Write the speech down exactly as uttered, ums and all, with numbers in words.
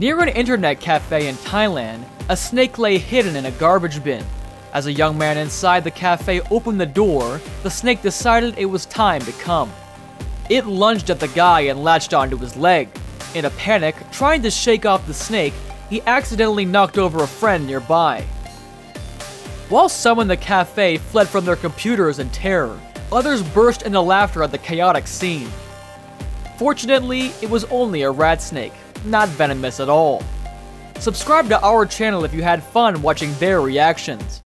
Near an internet cafe in Thailand, a snake lay hidden in a garbage bin. As a young man inside the cafe opened the door, the snake decided it was time to come. It lunged at the guy and latched onto his leg. In a panic, trying to shake off the snake, he accidentally knocked over a friend nearby. While some in the cafe fled from their computers in terror, others burst into laughter at the chaotic scene. Fortunately, it was only a rat snake. Not venomous at all. Subscribe to our channel if you had fun watching their reactions.